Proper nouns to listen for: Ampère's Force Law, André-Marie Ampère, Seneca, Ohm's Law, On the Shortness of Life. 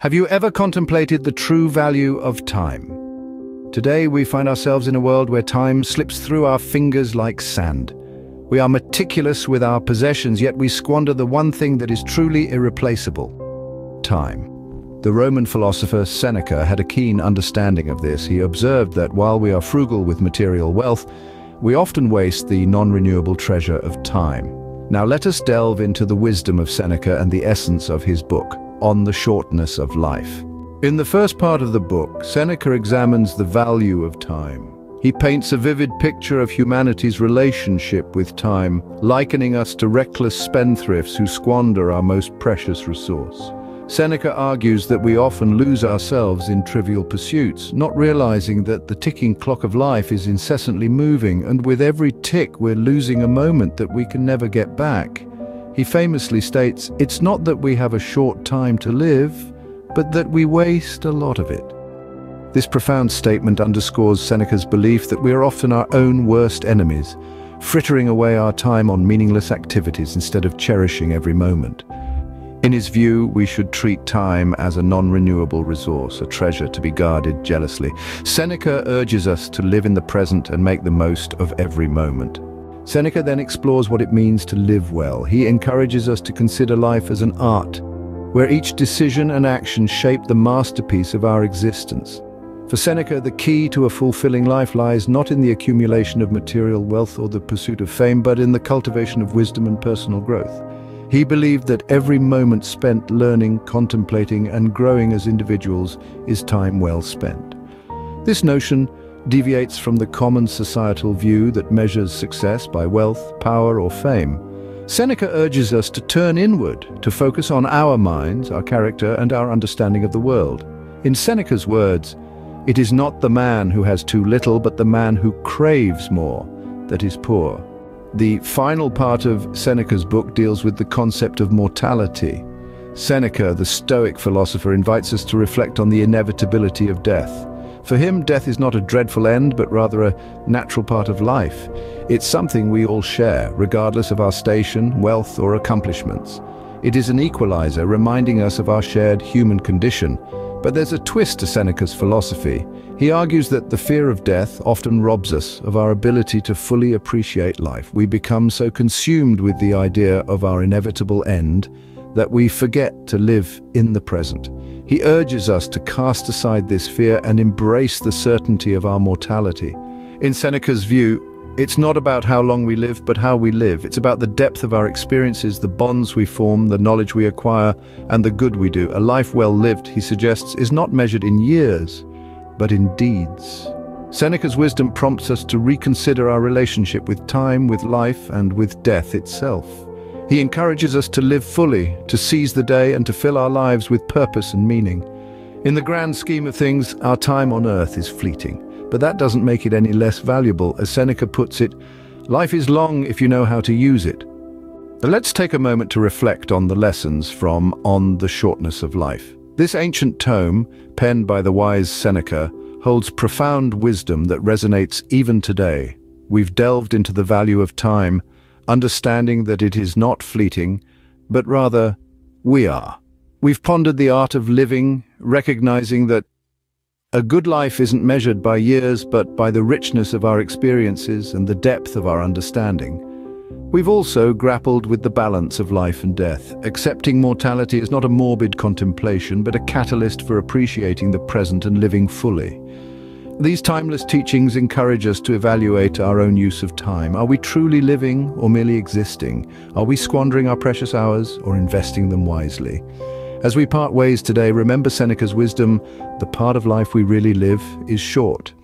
Have you ever contemplated the true value of time? Today we find ourselves in a world where time slips through our fingers like sand. We are meticulous with our possessions, yet we squander the one thing that is truly irreplaceable: time. The Roman philosopher Seneca had a keen understanding of this. He observed that while we are frugal with material wealth, we often waste the non-renewable treasure of time. Now let us delve into the wisdom of Seneca and the essence of his book, On the Shortness of Life. In the first part of the book, Seneca examines the value of time. He paints a vivid picture of humanity's relationship with time, likening us to reckless spendthrifts who squander our most precious resource. Seneca argues that we often lose ourselves in trivial pursuits, not realizing that the ticking clock of life is incessantly moving, and with every tick we're losing a moment that we can never get back. He famously states, "It's not that we have a short time to live, but that we waste a lot of it." This profound statement underscores Seneca's belief that we are often our own worst enemies, frittering away our time on meaningless activities instead of cherishing every moment. In his view, we should treat time as a non-renewable resource, a treasure to be guarded jealously. Seneca urges us to live in the present and make the most of every moment. Seneca then explores what it means to live well. He encourages us to consider life as an art, where each decision and action shape the masterpiece of our existence. For Seneca, the key to a fulfilling life lies not in the accumulation of material wealth or the pursuit of fame, but in the cultivation of wisdom and personal growth. He believed that every moment spent learning, contemplating, and growing as individuals is time well spent. This notion deviates from the common societal view that measures success by wealth, power, or fame. Seneca urges us to turn inward, to focus on our minds, our character, and our understanding of the world. In Seneca's words, "It is not the man who has too little, but the man who craves more, that is poor." The final part of Seneca's book deals with the concept of mortality. Seneca, the Stoic philosopher, invites us to reflect on the inevitability of death. For him, death is not a dreadful end, but rather a natural part of life. It's something we all share, regardless of our station, wealth, or accomplishments. It is an equalizer, reminding us of our shared human condition. But there's a twist to Seneca's philosophy. He argues that the fear of death often robs us of our ability to fully appreciate life. We become so consumed with the idea of our inevitable end that we forget to live in the present. He urges us to cast aside this fear and embrace the certainty of our mortality. In Seneca's view, it's not about how long we live, but how we live. It's about the depth of our experiences, the bonds we form, the knowledge we acquire, and the good we do. A life well lived, he suggests, is not measured in years, but in deeds. Seneca's wisdom prompts us to reconsider our relationship with time, with life, and with death itself. He encourages us to live fully, to seize the day, and to fill our lives with purpose and meaning. In the grand scheme of things, our time on earth is fleeting, but that doesn't make it any less valuable. As Seneca puts it, life is long if you know how to use it. But let's take a moment to reflect on the lessons from On the Shortness of Life. This ancient tome, penned by the wise Seneca, holds profound wisdom that resonates even today. We've delved into the value of time, understanding that it is not fleeting, but rather, we are. We've pondered the art of living, recognizing that a good life isn't measured by years, but by the richness of our experiences and the depth of our understanding. We've also grappled with the balance of life and death. Accepting mortality is not a morbid contemplation, but a catalyst for appreciating the present and living fully. These timeless teachings encourage us to evaluate our own use of time. Are we truly living or merely existing? Are we squandering our precious hours or investing them wisely? As we part ways today, remember Seneca's wisdom: the part of life we really live is short.